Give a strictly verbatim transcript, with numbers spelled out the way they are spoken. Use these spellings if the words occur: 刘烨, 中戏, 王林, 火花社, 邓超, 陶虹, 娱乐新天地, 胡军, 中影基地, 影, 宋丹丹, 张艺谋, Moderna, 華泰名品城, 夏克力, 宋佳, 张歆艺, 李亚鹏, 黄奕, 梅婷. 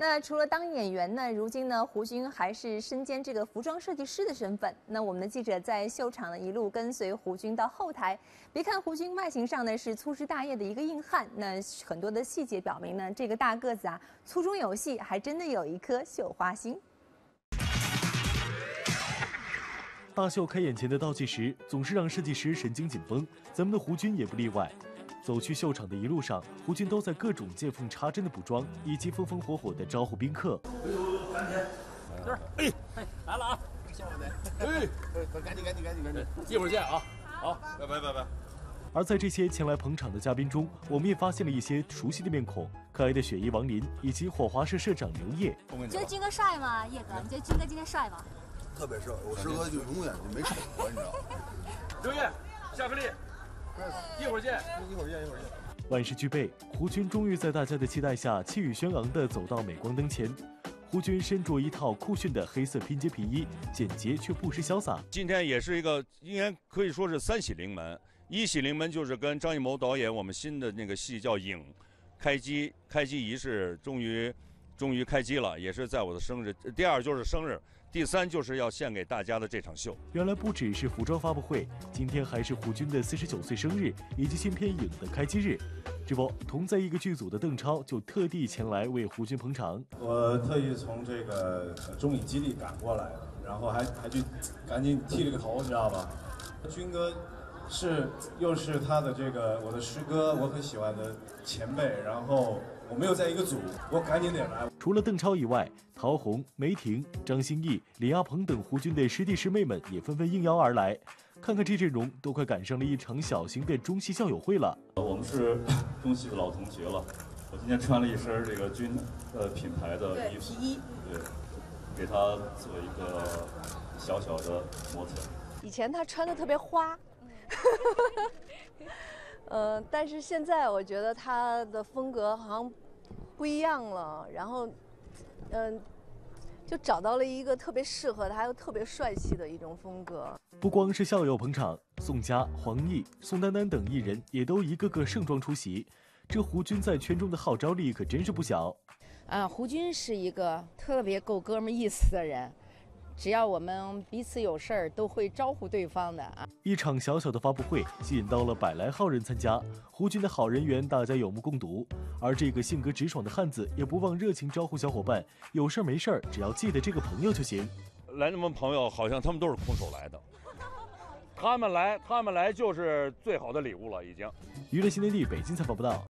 那除了当演员呢，如今呢，胡军还是身兼这个服装设计师的身份。那我们的记者在秀场呢一路跟随胡军到后台，别看胡军外形上呢是粗枝大叶的一个硬汉，那很多的细节表明呢，这个大个子啊，粗中有细，还真的有一颗绣花心。 大秀开演前的倒计时总是让设计师神经紧绷，咱们的胡军也不例外。走去秀场的一路上，胡军都在各种见缝插针的补妆，以及风风火火的招呼宾客。哎呦，赶紧，这儿，哎，来了啊！笑我呢，哎，赶紧赶紧赶紧赶紧，一会儿见啊！好，拜拜拜拜。而在这些前来捧场的嘉宾中，我们也发现了一些熟悉的面孔，可爱的雪姨王林以及火花社社长刘烨。你觉得军哥帅吗？叶哥，你觉得军哥今天帅吗？ 特别帅，我师哥就永远就没丑过，你知道吗？刘烨，夏克力，一会儿见，一会儿见，一会儿见。万事俱备，胡军终于在大家的期待下气宇轩昂地走到镁光灯前。胡军身着一套酷炫的黑色拼接皮衣，简洁却不失潇洒。今天也是一个，应该可以说是三喜临门。一喜临门就是跟张艺谋导演我们新的那个戏叫《影》，开机开机仪式终于终于开机了，也是在我的生日。第二就是生日。 第三就是要献给大家的这场秀。原来不只是服装发布会，今天还是胡军的四十九岁生日以及新片《影》的开机日。这不，同在一个剧组的邓超就特地前来为胡军捧场。我特意从这个中影基地赶过来了，然后还还去赶紧剃了个头，你知道吧？军哥是又是他的这个我的师哥，我很喜欢的前辈，然后。 我没有在一个组，我赶紧得来。除了邓超以外，陶虹、梅婷、张歆艺、李亚鹏等胡军的师弟师妹们也纷纷应邀而来。看看这阵容，都快赶上了一场小型的中戏校友会了。我们是中戏的老同学了，我今天穿了一身这个军呃品牌的衣服，对，给他做一个小小的模特。以前他穿的特别花。呃，但是现在我觉得他的风格好像不一样了，然后，嗯、呃，就找到了一个特别适合他又特别帅气的一种风格。不光是校友捧场，宋佳、黄奕、宋丹丹等艺人也都一个个盛装出席。这胡军在圈中的号召力可真是不小。啊，胡军是一个特别够哥们意思的人。 只要我们彼此有事儿，都会招呼对方的啊！一场小小的发布会吸引到了百来号人参加，胡军的好人缘大家有目共睹。而这个性格直爽的汉子也不忘热情招呼小伙伴，有事儿没事儿，只要记得这个朋友就行。来那么朋友，好像他们都是空手来的，他们来他们来就是最好的礼物了，已经。娱乐新天地北京采访报道。